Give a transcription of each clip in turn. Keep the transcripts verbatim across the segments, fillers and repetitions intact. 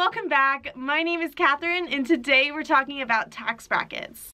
welcome back. My name is Catherine, and today we're talking about tax brackets.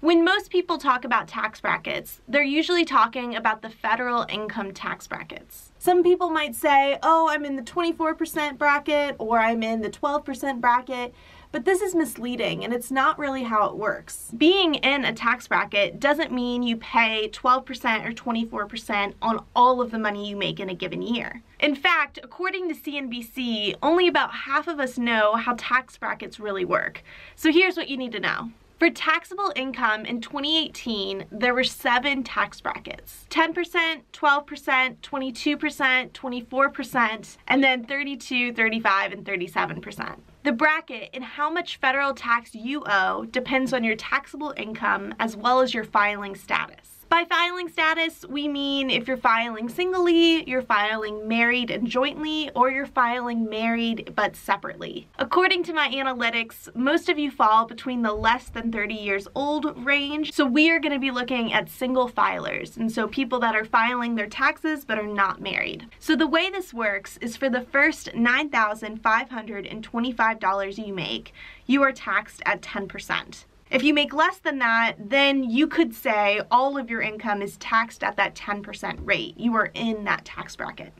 When most people talk about tax brackets, they're usually talking about the federal income tax brackets. Some people might say, oh, I'm in the twenty-four percent bracket, or I'm in the twelve percent bracket, but this is misleading and it's not really how it works. Being in a tax bracket doesn't mean you pay twelve percent or twenty-four percent on all of the money you make in a given year. In fact, according to C N B C, only about half of us know how tax brackets really work. So here's what you need to know. For taxable income in twenty eighteen, there were seven tax brackets: ten percent, twelve percent, twenty-two percent, twenty-four percent, and then thirty-two, thirty-five, and thirty-seven percent. The bracket and how much federal tax you owe depends on your taxable income as well as your filing status. By filing status, we mean if you're filing singly, you're filing married and jointly, or you're filing married but separately. According to my analytics, most of you fall between the less than thirty years old range, so we are going to be looking at single filers, and so people that are filing their taxes but are not married. So the way this works is for the first nine thousand five hundred twenty-five dollars you make, you are taxed at ten percent. If you make less than that, then you could say all of your income is taxed at that ten percent rate. You are in that tax bracket.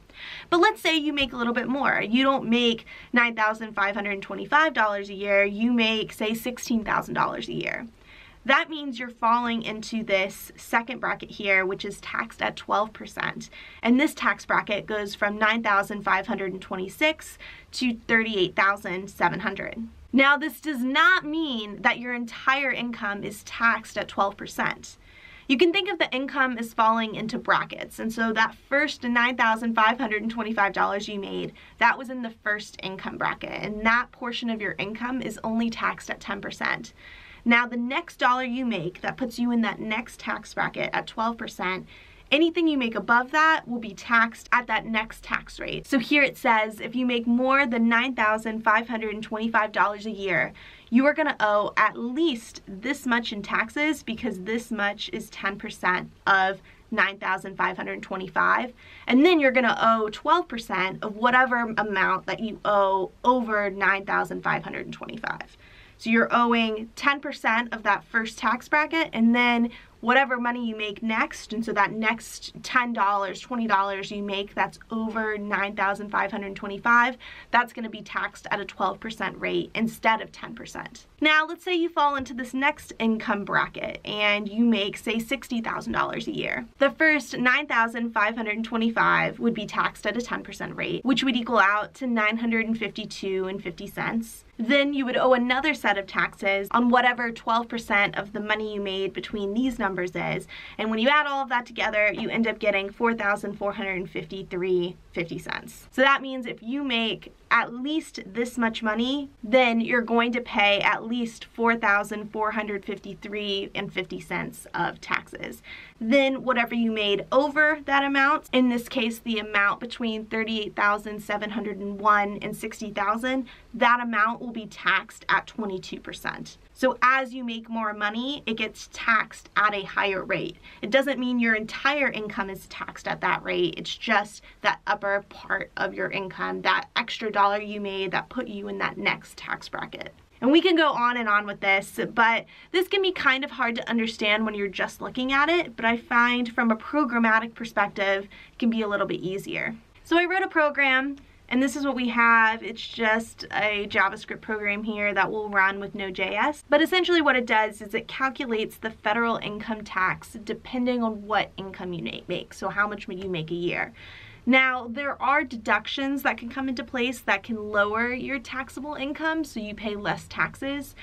But let's say you make a little bit more. You don't make nine thousand five hundred twenty-five dollars a year. You make, say, sixteen thousand dollars a year. That means you're falling into this second bracket here, which is taxed at twelve percent. And this tax bracket goes from nine thousand five hundred twenty-six dollars to thirty-eight thousand seven hundred dollars. Now, this does not mean that your entire income is taxed at twelve percent. You can think of the income as falling into brackets, and so that first nine thousand five hundred twenty-five dollars you made, that was in the first income bracket, and that portion of your income is only taxed at ten percent. Now, the next dollar you make, that puts you in that next tax bracket at twelve percent. Anything you make above that will be taxed at that next tax rate. So here it says if you make more than nine thousand five hundred twenty-five dollars a year, you are going to owe at least this much in taxes, because this much is ten percent of nine thousand five hundred twenty-five dollars, and then you're going to owe twelve percent of whatever amount that you owe over nine thousand five hundred twenty-five dollars. So you're owing ten percent of that first tax bracket, and then whatever money you make next, and so that next ten dollars, twenty dollars you make that's over nine thousand five hundred twenty-five dollars, that's going to be taxed at a twelve percent rate instead of ten percent. Now, let's say you fall into this next income bracket and you make, say, sixty thousand dollars a year. The first nine thousand five hundred twenty-five dollars would be taxed at a ten percent rate, which would equal out to nine hundred fifty-two dollars and fifty cents. Then you would owe another set of taxes on whatever twelve percent of the money you made between these numbers is, and when you add all of that together, you end up getting four thousand four hundred fifty-three dollars and fifty cents. So that means if you make at least this much money, then you're going to pay at least four thousand four hundred fifty-three dollars and fifty cents of taxes. Then whatever you made over that amount, in this case the amount between thirty-eight thousand seven hundred one dollars and sixty thousand dollars, that amount will be taxed at twenty-two percent. So as you make more money, it gets taxed at a higher rate. It doesn't mean your entire income is taxed at that rate. It's just that upper part of your income, that extra dollar you made that put you in that next tax bracket. And we can go on and on with this, but this can be kind of hard to understand when you're just looking at it, but I find from a programmatic perspective, it can be a little bit easier. So I wrote a program, and this is what we have. It's just a JavaScript program here that will run with Node dot J S. But essentially what it does is it calculates the federal income tax depending on what income you make, so how much you make a year. Now, there are deductions that can come into place that can lower your taxable income, so you pay less taxes.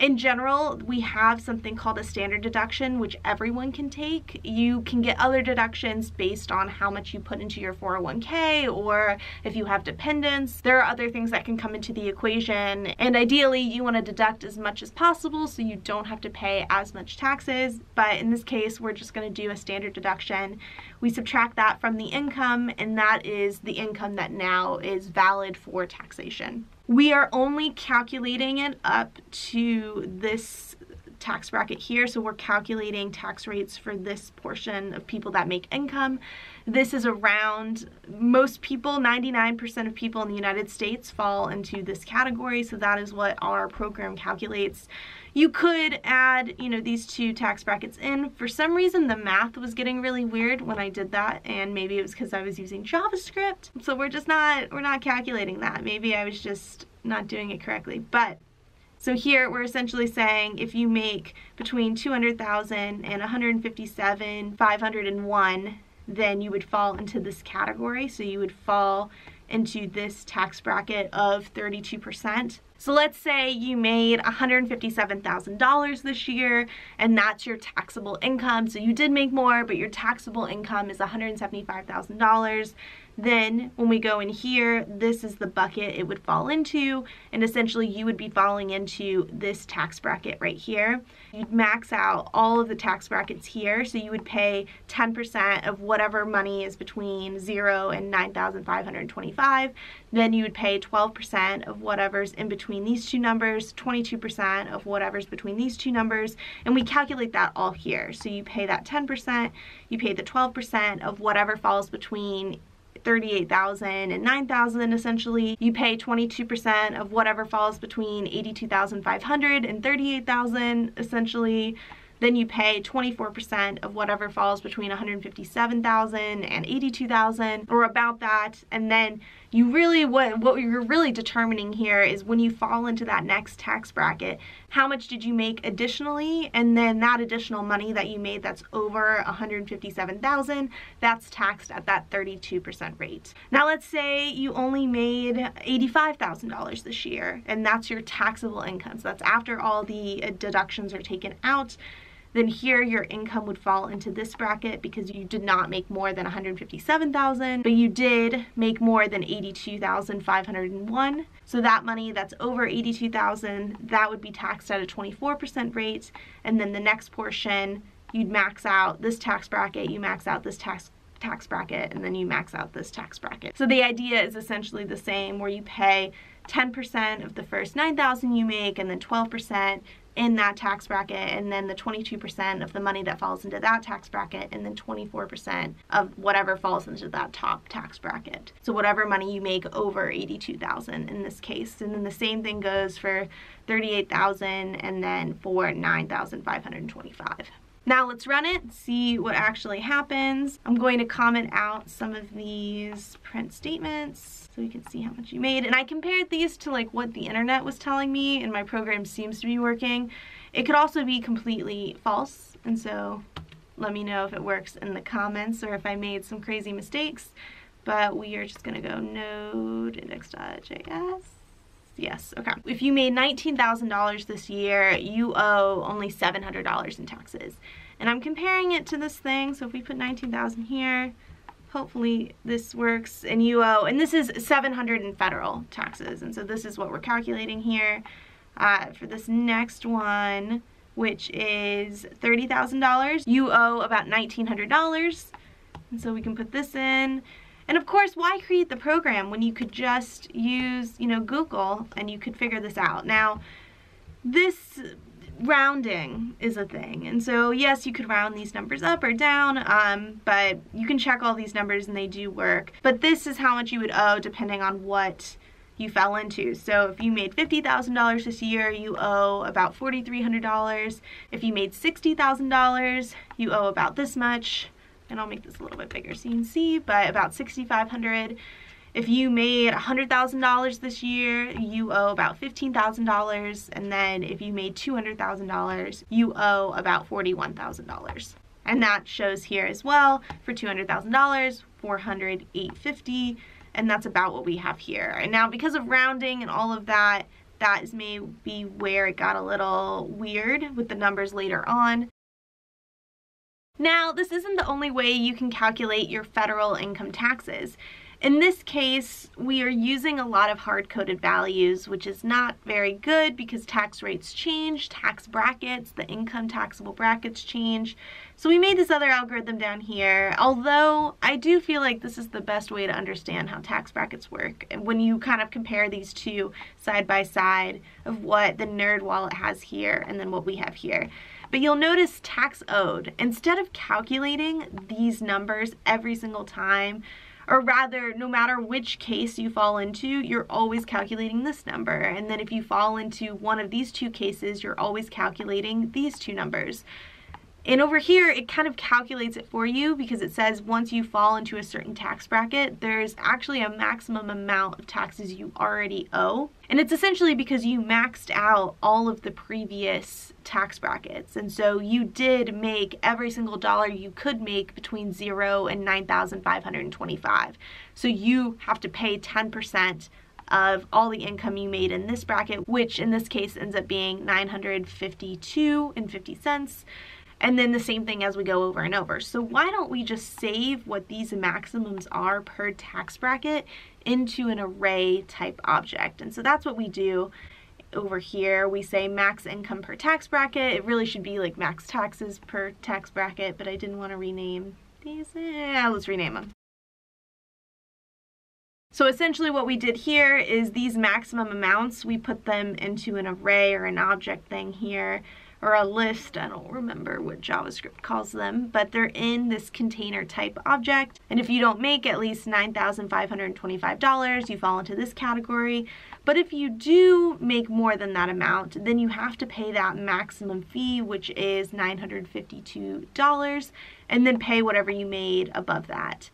In general, we have something called a standard deduction, which everyone can take. You can get other deductions based on how much you put into your four oh one K, or if you have dependents. There are other things that can come into the equation, and ideally you want to deduct as much as possible so you don't have to pay as much taxes, but in this case we're just going to do a standard deduction. We subtract that from the income, and that is the income that now is valid for taxation. We are only calculating it up to this tax bracket here. So we're calculating tax rates for this portion of people that make income. This is around most people, ninety-nine percent of people in the United States fall into this category. So that is what our program calculates. You could add, you know, these two tax brackets in. For some reason, the math was getting really weird when I did that, and maybe it was because I was using JavaScript. So we're just not, we're not calculating that. Maybe I was just not doing it correctly. But so here we're essentially saying if you make between two hundred thousand and one hundred fifty-seven thousand five hundred one, then you would fall into this category. So you would fall into this tax bracket of thirty-two percent. So let's say you made one hundred fifty-seven thousand dollars this year, and that's your taxable income. So you did make more, but your taxable income is one hundred seventy-five thousand dollars. Then when we go in here, this is the bucket it would fall into, and essentially you would be falling into this tax bracket right here. You'd max out all of the tax brackets here, so you would pay ten percent of whatever money is between zero and nine thousand five hundred twenty-five. Then you would pay twelve percent of whatever's in between these two numbers, twenty-two percent of whatever's between these two numbers, and we calculate that all here. So you pay that ten percent, you pay the twelve percent of whatever falls between thirty-eight thousand and nine thousand essentially. You pay twenty-two percent of whatever falls between eighty-two thousand five hundred and thirty-eight thousand essentially. Then you pay twenty-four percent of whatever falls between one hundred fifty-seven thousand and eighty-two thousand, or about that. And then you really, what, what you're really determining here is when you fall into that next tax bracket, how much did you make additionally? And then that additional money that you made that's over one hundred fifty-seven thousand, that's taxed at that thirty-two percent rate. Now let's say you only made eighty-five thousand dollars this year, and that's your taxable income. So that's after all the deductions are taken out. Then here your income would fall into this bracket because you did not make more than one hundred fifty-seven thousand, but you did make more than eighty-two thousand five hundred one. So that money that's over eighty-two thousand, that would be taxed at a twenty-four percent rate. And then the next portion, you'd max out this tax bracket, you max out this tax tax bracket, and then you max out this tax bracket. So the idea is essentially the same, where you pay ten percent of the first nine thousand you make, and then twelve percent in that tax bracket, and then the twenty-two percent of the money that falls into that tax bracket, and then twenty-four percent of whatever falls into that top tax bracket. So whatever money you make over eighty-two thousand in this case. And then the same thing goes for thirty-eight thousand and then for nine thousand five hundred twenty-five. Now let's run it, see what actually happens. I'm going to comment out some of these print statements so we can see how much you made. And I compared these to like what the internet was telling me, and my program seems to be working. It could also be completely false, and so let me know if it works in the comments or if I made some crazy mistakes. But we are just gonna go node index.js. Yes, okay. If you made nineteen thousand dollars this year, you owe only seven hundred dollars in taxes. And I'm comparing it to this thing, so if we put nineteen thousand here, hopefully this works, and you owe, and this is seven hundred in federal taxes, and so this is what we're calculating here. Uh, for this next one, which is thirty thousand dollars, you owe about nineteen hundred dollars, and so we can put this in. And of course, why create the program when you could just use, you know, Google, and you could figure this out? Now, this rounding is a thing. And so, yes, you could round these numbers up or down, um, but you can check all these numbers and they do work. But this is how much you would owe depending on what you fell into. So if you made fifty thousand dollars this year, you owe about forty-three hundred dollars. If you made sixty thousand dollars, you owe about this much. And I'll make this a little bit bigger so you can see, but about sixty-five hundred dollars. If you made one hundred thousand dollars this year, you owe about fifteen thousand dollars. And then if you made two hundred thousand dollars, you owe about forty-one thousand dollars. And that shows here as well for two hundred thousand dollars, four hundred eight fifty, and that's about what we have here. And now because of rounding and all of that, that is maybe where it got a little weird with the numbers later on. Now, this isn't the only way you can calculate your federal income taxes. In this case, we are using a lot of hard-coded values, which is not very good because tax rates change, tax brackets, the income taxable brackets change. So we made this other algorithm down here, although I do feel like this is the best way to understand how tax brackets work. And when you kind of compare these two side by side of what the NerdWallet has here and then what we have here. But you'll notice tax owed. Instead of calculating these numbers every single time, or rather, no matter which case you fall into, you're always calculating this number. And then if you fall into one of these two cases, you're always calculating these two numbers. And over here, it kind of calculates it for you because it says once you fall into a certain tax bracket, there's actually a maximum amount of taxes you already owe. And it's essentially because you maxed out all of the previous tax brackets. And so you did make every single dollar you could make between zero and nine thousand five hundred twenty-five. So you have to pay ten percent of all the income you made in this bracket, which in this case ends up being nine hundred fifty-two dollars and fifty cents. And then the same thing as we go over and over. So why don't we just save what these maximums are per tax bracket into an array type object? And so that's what we do over here. We say max income per tax bracket. It really should be like max taxes per tax bracket, but I didn't want to rename these. Yeah, let's rename them. So essentially what we did here is these maximum amounts, we put them into an array or an object thing here, or a list, I don't remember what JavaScript calls them, but they're in this container type object. And if you don't make at least nine thousand five hundred twenty-five dollars, you fall into this category. But if you do make more than that amount, then you have to pay that maximum fee, which is nine hundred fifty-two dollars, and then pay whatever you made above that.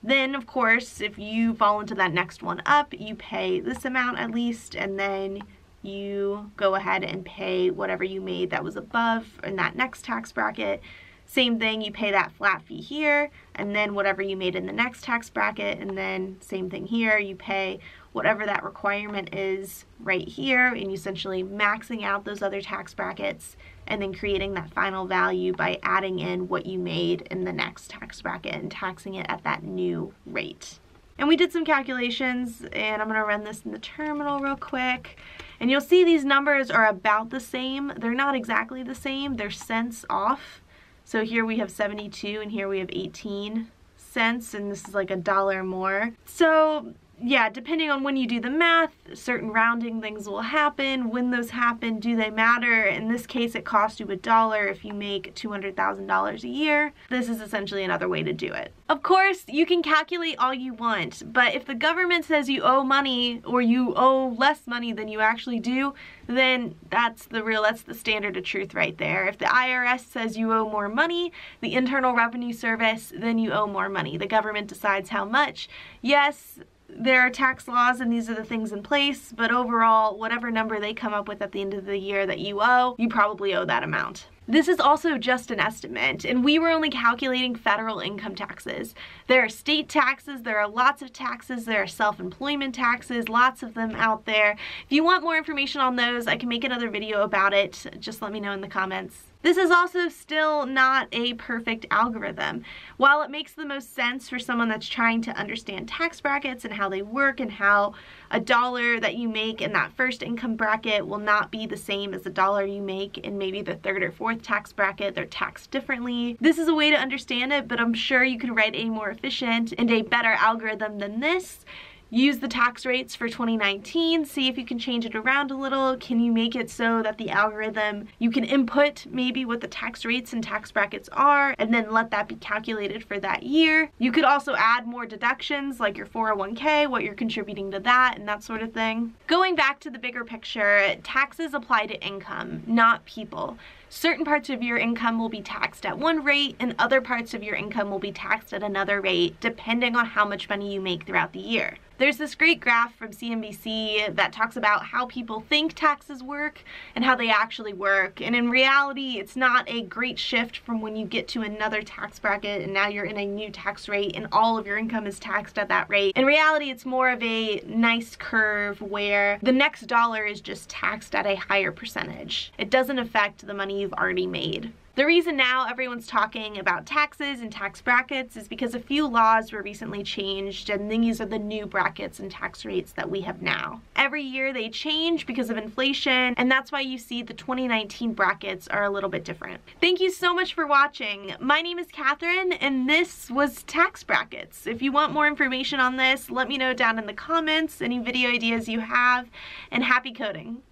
Then, of course, if you fall into that next one up, you pay this amount at least, and then you go ahead and pay whatever you made that was above in that next tax bracket. Same thing, you pay that flat fee here, and then whatever you made in the next tax bracket, and then same thing here, you pay whatever that requirement is right here, and you essentially maxing out those other tax brackets, and then creating that final value by adding in what you made in the next tax bracket and taxing it at that new rate. And we did some calculations, and I'm gonna run this in the terminal real quick. And you'll see these numbers are about the same. They're not exactly the same, they're cents off. So here we have seventy-two and here we have eighteen cents, and this is like a dollar more. So yeah, depending on when you do the math, certain rounding things will happen. When those happen, do they matter? In this case, it costs you a dollar if you make two hundred thousand dollars a year. This is essentially another way to do it. Of course, you can calculate all you want, but if the government says you owe money or you owe less money than you actually do, then that's the real, that's the standard of truth right there. If the I R S says you owe more money, the Internal Revenue Service, then you owe more money. The government decides how much. Yes, there are tax laws and these are the things in place, but overall, whatever number they come up with at the end of the year that you owe, you probably owe that amount. This is also just an estimate, and we were only calculating federal income taxes. There are state taxes, there are lots of taxes, there are self-employment taxes, lots of them out there. If you want more information on those, I can make another video about it. Just let me know in the comments. This is also still not a perfect algorithm. While it makes the most sense for someone that's trying to understand tax brackets and how they work and how a dollar that you make in that first income bracket will not be the same as the dollar you make in maybe the third or fourth tax bracket, they're taxed differently. This is a way to understand it, but I'm sure you could write a more efficient and a better algorithm than this. Use the tax rates for twenty nineteen, see if you can change it around a little. Can you make it so that the algorithm, you can input maybe what the tax rates and tax brackets are, and then let that be calculated for that year. You could also add more deductions, like your four oh one K, what you're contributing to that, and that sort of thing. Going back to the bigger picture, taxes apply to income, not people. Certain parts of your income will be taxed at one rate and other parts of your income will be taxed at another rate, depending on how much money you make throughout the year. There's this great graph from C N B C that talks about how people think taxes work and how they actually work. And in reality, it's not a great shift from when you get to another tax bracket and now you're in a new tax rate and all of your income is taxed at that rate. In reality, it's more of a nice curve where the next dollar is just taxed at a higher percentage. It doesn't affect the money you've already made. The reason now everyone's talking about taxes and tax brackets is because a few laws were recently changed, and these are the new brackets and tax rates that we have now. Every year they change because of inflation, and that's why you see the twenty nineteen brackets are a little bit different. Thank you so much for watching. My name is Catherine, and this was Tax Brackets. If you want more information on this, let me know down in the comments, any video ideas you have, and happy coding.